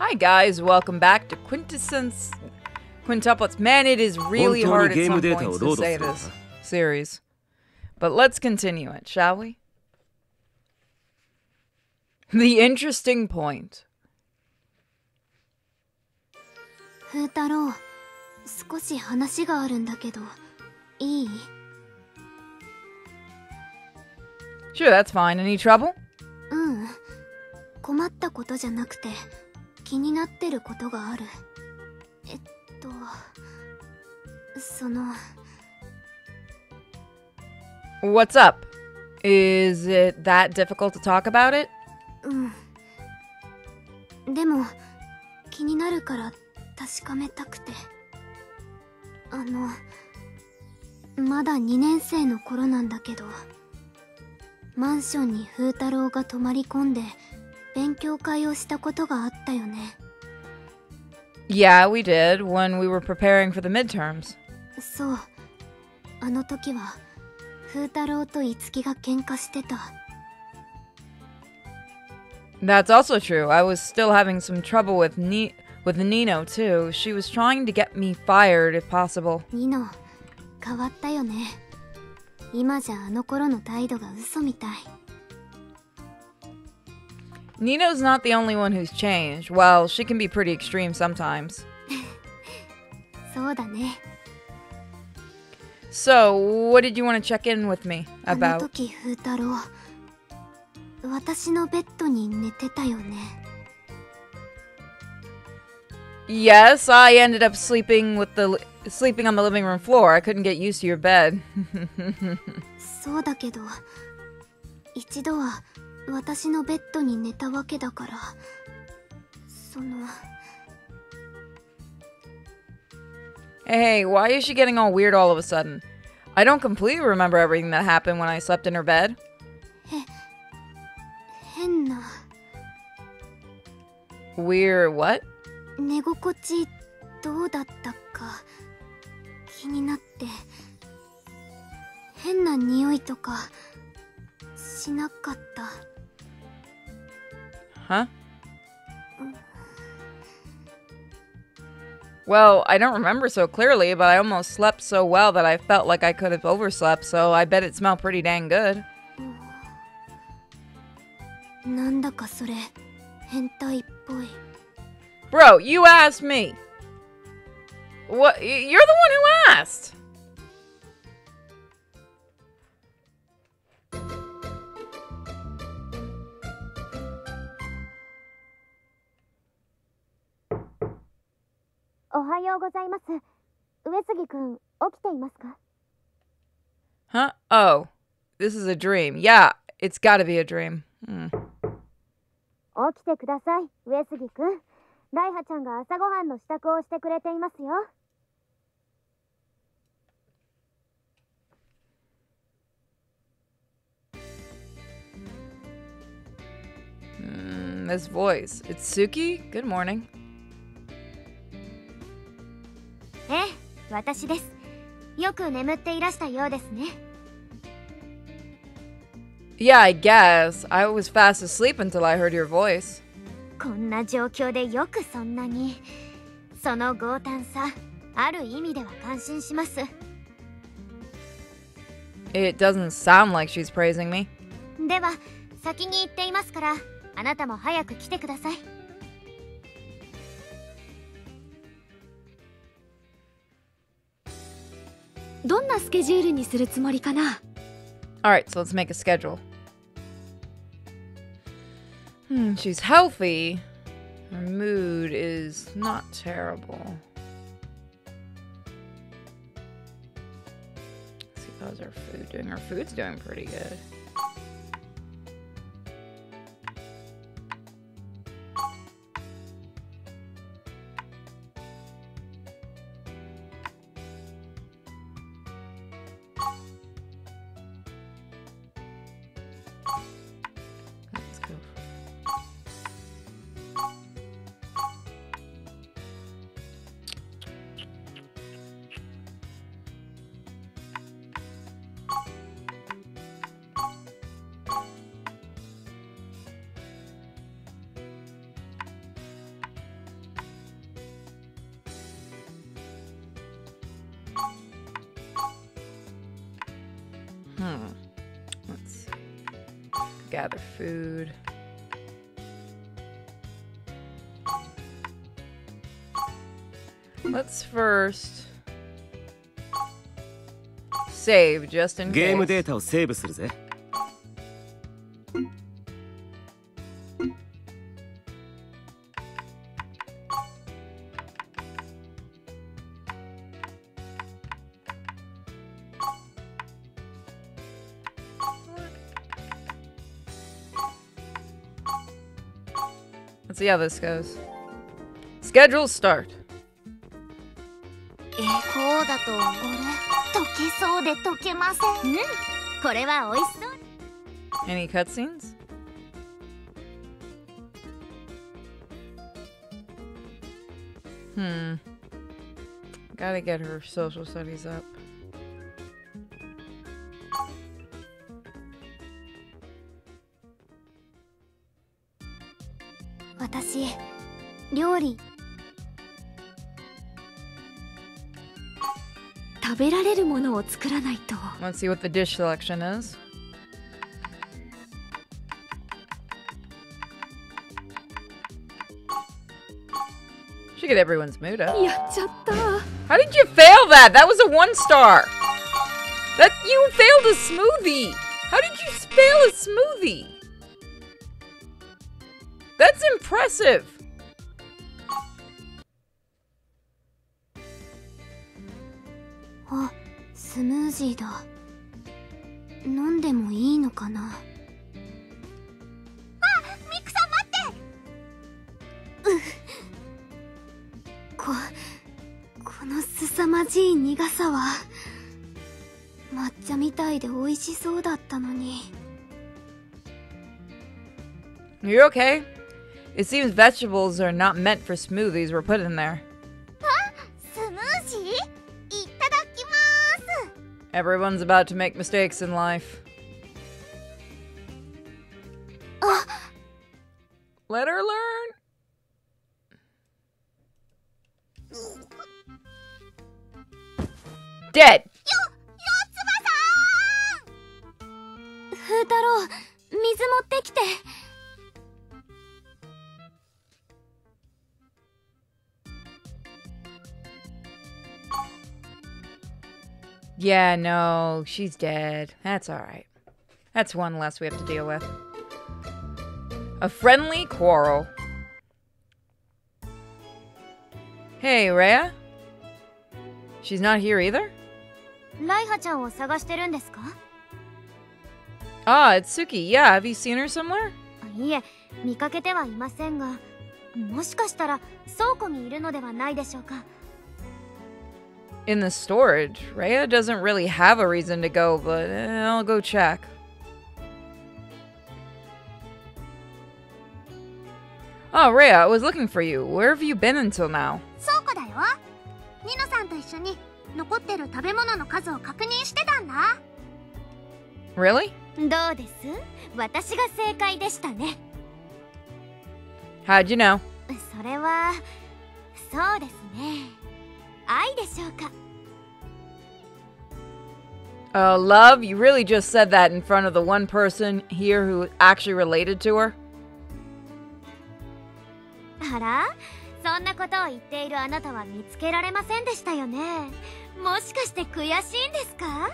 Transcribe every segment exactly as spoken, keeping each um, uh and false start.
Hi guys, welcome back to Quintessence Quintuplets. Man, it is really hard at some points to say this series. But let's continue it, shall we? The interesting point. Futaro,少し話があるんだけど、いい? Sure, that's fine. Any trouble? うん。困ったことじゃなくて、気になってることがある。えっと、その。What's up? Is it that difficult to talk about it? うん。でも、気になるから確かめたくて。あの、まだにねん生の頃なんだけど。マンションに風太郎が泊まり込んで勉強会をしたことがあったよね。Yeah, we did when we were preparing for the midterms. そう。あの時は風太郎と樹が喧嘩してた。That's also true. I was still having some trouble with Ni with Nino too. She was trying to get me fired if possible. Nino、変わったよね。今じゃあの頃の態度が嘘みたい。Nino's not the only one who's changed. Well, she can be pretty extreme sometimes. そうだね。So, what did you want to check in with me about? あの時、風太郎、私のベッドに寝てたよね。Yes, I ended up sleeping with the sleeping on the living room floor. I couldn't get used to your bed. そうだけど、一度は私のベッドに寝たわけだから、その。Hey, why is she getting all weird all of a sudden? I don't completely remember everything that happened when I slept in her bed. へ、変な。Weird what? 寝心地どうだったか。気になって変な匂いとかしなかった。Huh? Well, I don't remember so clearly, but I almost slept so well that I felt like I could have overslept, so I bet it smelled pretty dang good. なんだかそれ変態っぽい。Bro, you asked me. What? You're the one who asked. Ohayou gozaimasu. Uesugi-kun, okiteimasu ka? Huh? Oh, this is a dream. Yeah, it's got to be a dream. Okite kudasai, Uesugi-kun. Raiha-chan ga asagohan no shitaku o shite kureteimasu yo.This voice. It's Suki? Good morning. Eh, watashi desu. Yoku nemutte irashita you desu ne. Yeah, I guess. I was fast asleep until I heard your voice. こんな状況でよくそんなに。その強胆さ、ある意味では感心します。It doesn't sound like she's praising me. では、先に行っていますから。あなたも早く来てください。どんなスケジュールにするつもりかな? Alright, so let's make a schedule. Hmm, she's healthy. Her mood is not terrible. Let's see, how's her food doing? Her food's doing pretty good. Hmm. Let's gather food. Let's first save just in case. ゲームデータをセーブするぜ。Let's see how this goes. Schedule start. えー、こうだと俺溶けそうで溶けません。うん、これは美味しそう。Any cutscenes? Hmm. Gotta get her social studies up. Let's see what the dish selection is. Should get everyone's mood up. How did you fail that? That was a one star. That you failed a smoothie. How did you fail a smoothie? That's impressive. You're okay. It seems vegetables are not meant for smoothies were put in there. Everyone's about to make mistakes in life. Uh, Let her learn. Dead. Futaro, mizu motte kite. Yeah, no, she's dead. That's alright. That's one less we have to deal with. A friendly quarrel. Hey, Raiha? She's not here either? Raiha-chan wo sagashteru desu ka? Ah, it's Suki. Yeah, have you seen her somewhere? Ie, mikakete wa imasen ga, moshikashitara souko ni iru no de wa nai deshou ka? In the storage. Raiha doesn't really have a reason to go, but eh, I'll go check. Oh, Raiha, I was looking for you. Where have you been until now? Really? How'd you know? 愛でしょうか? Uh, love, you really just said that in front of the one person here who actually related to her. あら、そんなことを言っているあなたは見つけられませんでしたよね。もしかして悔しいんですか?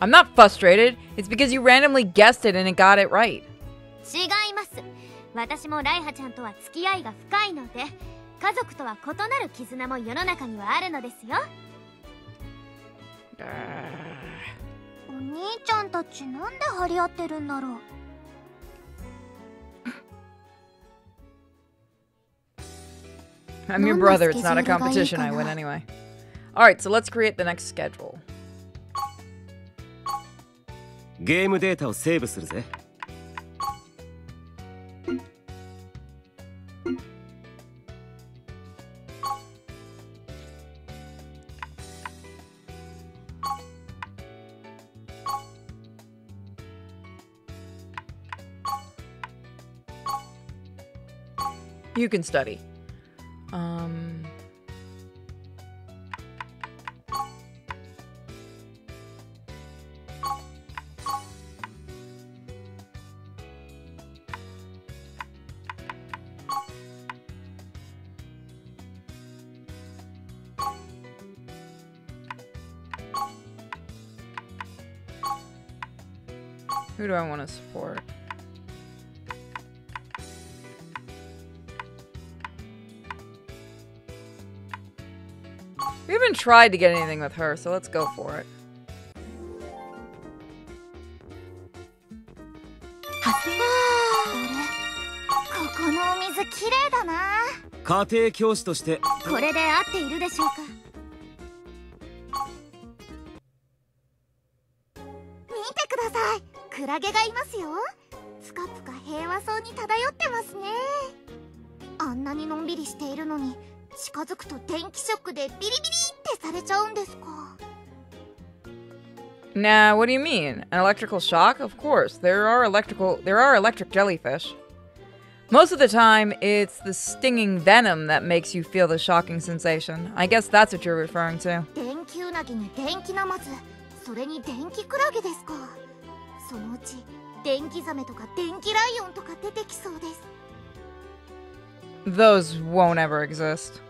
I'm not frustrated. It's because you randomly guessed it and it got it right. 違います。私もライハちゃんとは付き合いが深いので。家族とは異なる絆も世の中にはあるのですよ。お兄ちゃんたちなんで張り合ってるんだろう。I'm your brother. It's not a competition. I win anyway. All right, so let's create the next schedule. ゲームデータをセーブするぜ。You can study. Um, Who do I want to support? We haven't tried to get anything with her, so let's go for it. Nah, what do you mean? An electrical shock? Of course. There are electrical there are electric jellyfish. Most of the time, it's the stinging venom that makes you feel the shocking sensation. I guess that's what you're referring to. Those won't ever exist.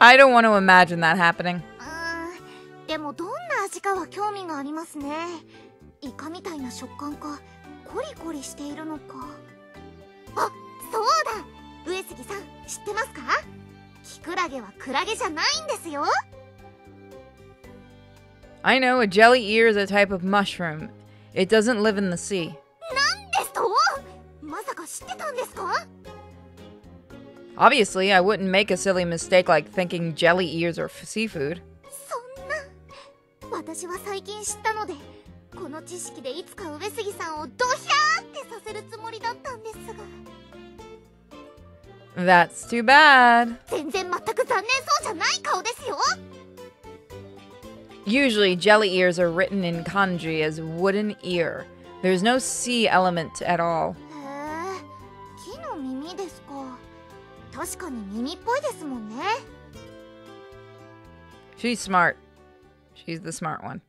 I don't want to imagine that happening. でもどんな味かは興味がありますね。イカみたいな食感か、コリコリしているのか。あ、そうだ。上杉さん、知ってますか？キクラゲはクラゲじゃないんですよ。I know a jelly ear is a type of mushroom. It doesn't live in the sea. なんですと？まさか知ってたんですか？ Obviously, I wouldn't make a silly mistake like thinking jelly ears are seafood. 私は最近知ったので、この知識でいつか上杉さんをドヒャーってさせるつもりだったんですが。That's too bad. 全然全く残念そうじゃない顔ですよ。Usually, jelly ears are written in kanji as wooden ear. There's no sea element at all. へえ、木の耳ですか。確かに耳っぽいですもんね。She's smart. She's the smart one.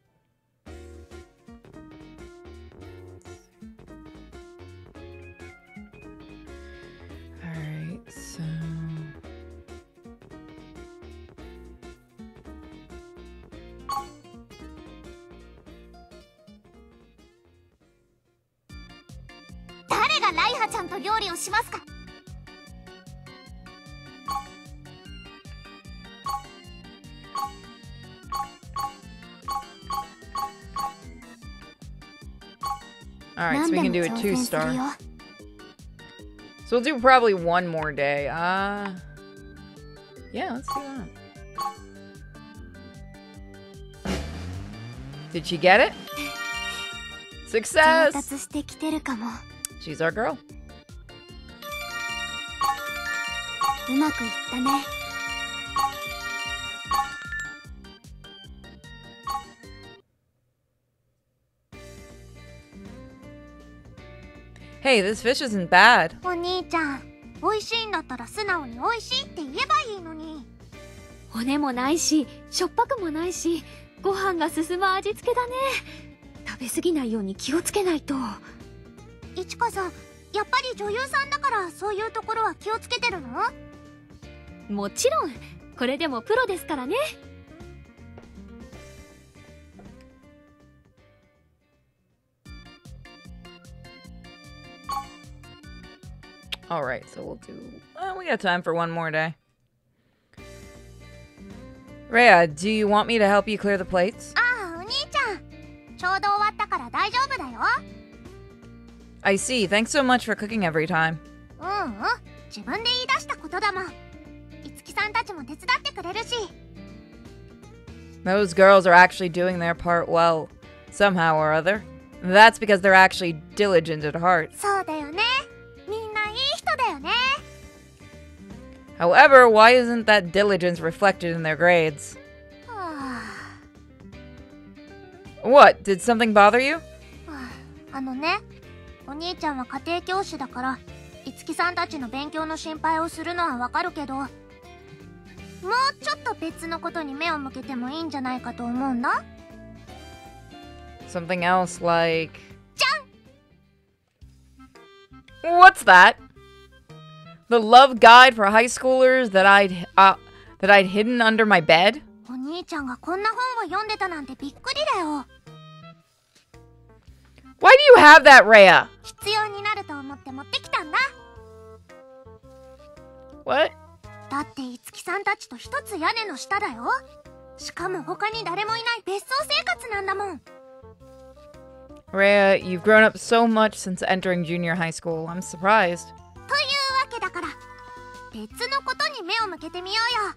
Alright, so... Who will cook Raiha-chan with Raiha-chan? Alright, so we can do a two star. So we'll do probably one more day. Uh, yeah, let's do that. Did she get it? Success! She's our girl. Hey, this fish isn't bad. Alright, so we'll do... Well, we got time for one more day. Raiha, do you want me to help you clear the plates? I see. Thanks so much for cooking every time. Those girls are actually doing their part well, somehow or other. That's because they're actually diligent at heart. However, why isn't that diligence reflected in their grades? What? Did something bother you? Something else like... What's that? The love guide for high schoolers that I'd uh, that I'd hidden under my bed. 兄ちゃんがこんな本を読んでたなんてびっくりだよ。Why do you have that, Raiha? 必要になると思って持ってきたんだ。What? だって樹さんたちと一つ屋根の下だよ。しかも他に誰もいない別荘生活なんだもん。Raiha, you've grown up so much since entering junior high school. I'm surprised. というわけだから、別のことに目を向けてみようよ。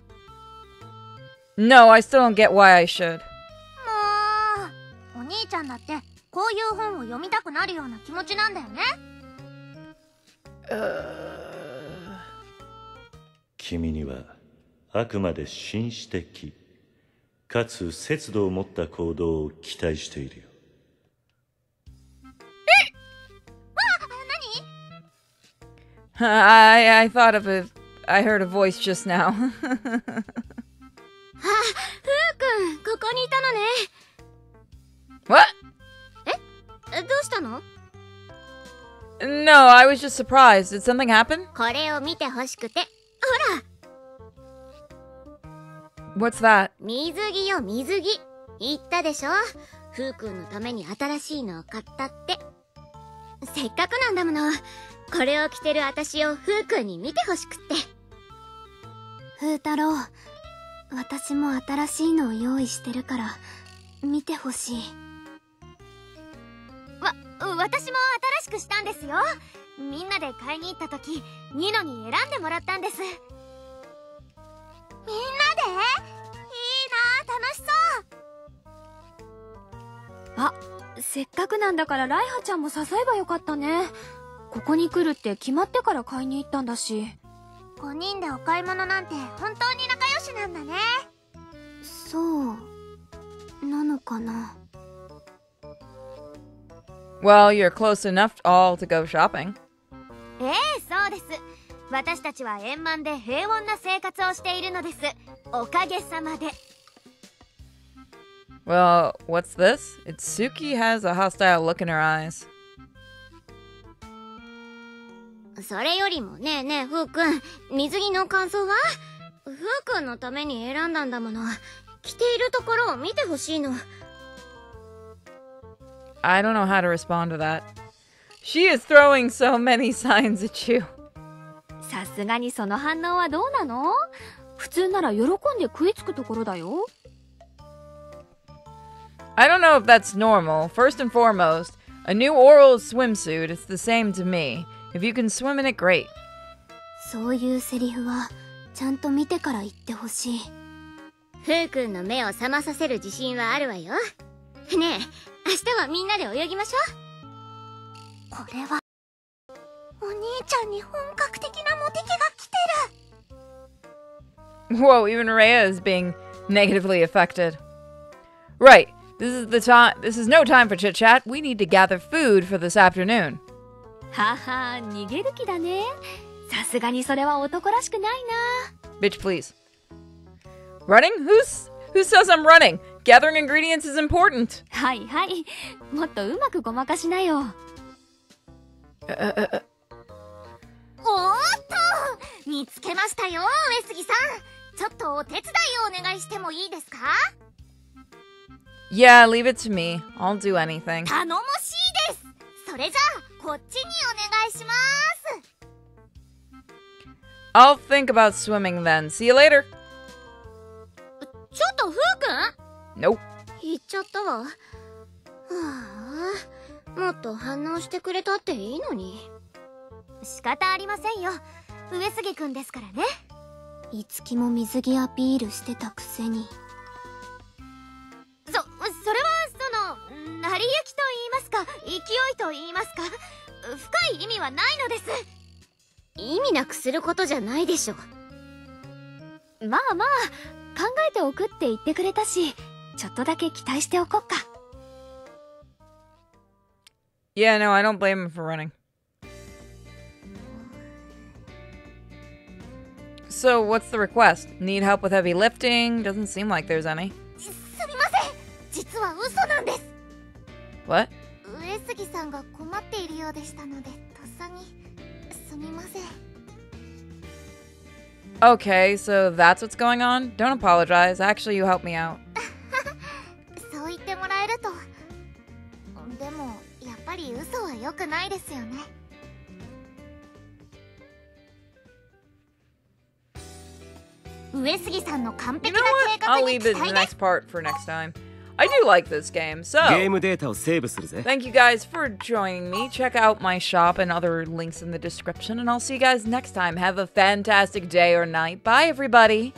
No, I still don't get why I should. もう、お兄ちゃんだってこういう本を読みたくなるような気持ちなんだよね。Uh... 君にはあくまで紳士的かつ節度を持った行動を期待しているよ。I I thought of a I heard a voice just now. あ、ふうくん、ここにいたのね。What? え、どうしたの ？No, I was just surprised. Did something happen? これを見てほしくて。ほら。What's that? 水着よ、水着。言ったでしょ。ふうくんのために新しいのを買ったって。せっかくなんだもの。これを着てる私をふうくんに見てほしくって。ふうたろう、私も新しいのを用意してるから見てほしい。わ、私も新しくしたんですよ。みんなで買いに行った時、ニノに選んでもらったんです。みんなで？いいな、楽しそう。あ、せっかくなんだからライハちゃんも誘えばよかったね。ここに来るって決まってから買いに行ったんだし。ごにんでお買い物なんて本当に仲良しなんだね。そうなのかな。 Well, you're close enough all to go shopping. ええ、そうです。私たちは円満で平穏な生活をしているのです。おかげさまで。Well, what's this? It's Suki has a hostile look in her eyes.それよりもねえねえふうくん、水着の感想は？ふうくんのために選んだんだもの。着ているところを見てほしいの。I don't know how to respond to that. She is throwing so many signs at you. さすがにその反応はどうなの？普通なら喜んで食いつくところだよ。I don't know if that's normal. First and foremost, a new oral swimsuit is the same to me.If you can swim in it, great. そういうセリフはちゃんと見てから言ってほしい。ふうくんの目を覚まさせる自信はあるわよ。ねえ、明日はみんなで泳ぎましょう。これはお兄ちゃんに本格的なモテ期が来てる。Whoa, even Raiha is being negatively affected. Right, this is the time. This is no time for chit chat. We need to gather food for this afternoon.はは、逃げる気だね。さすがにそれは男らしくないな。Bitch, please. Running? Who's, who says I'm running? Gathering ingredients is important. はいはい。もっとうまくごまかしなよ。Uh, uh, uh. おーっと、見つけましたよ、上杉さん。ちょっとお手伝いをお願いしてもいいですか ？Yeah, leave it to me. I'll do anything. 頼もしいです。それじゃあ。こっちにお願いします。I'll think about swimming then. See you later. ちょっとふうくん？ Nope. 言っちゃったわ。はあ、もっと反応してくれたっていいのに。仕方ありませんよ。上杉くんですからね。いつきも水着アピールしてたくせに。そ、それはその、成り行きと言いますか、勢いと言いますか。深い意味はないのです。意味なくすることじゃないでしょ。まあまあ考えておくって言ってくれたし、ちょっとだけ期待しておこっか。 Yeah, no, I don't blame him for running. So what's the request? Need help with heavy lifting? Doesn't seem like there's any. すみません、実は嘘なんです。 What?上杉さんが困っているようでしたので、とっさにすみません。Okay, so that's what's going on? Don't apologize. Actually, you helped me out. そう言ってもらえると。でも、やっぱり嘘は良くないですよね。上杉さんの完璧な計画に期待です。You know what? I'll leave the next part for next time. I do like this game, so thank you guys for joining me. Check out my shop and other links in the description, and I'll see you guys next time. Have a fantastic day or night. Bye, everybody.